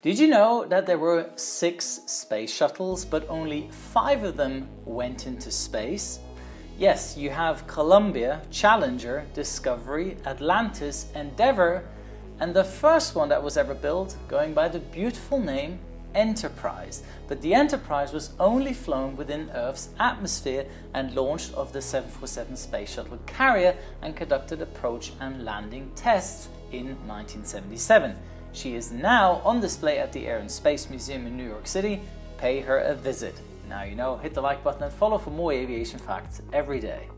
Did you know that there were 6 space shuttles, but only 5 of them went into space? Yes, you have Columbia, Challenger, Discovery, Atlantis, Endeavour, and the first one that was ever built going by the beautiful name Enterprise. But the Enterprise was only flown within Earth's atmosphere and launched off the 747 Space Shuttle carrier and conducted approach and landing tests in 1977. She is now on display at the Air and Space Museum in New York City. Pay her a visit. Now you know, hit the like button and follow for more aviation facts every day.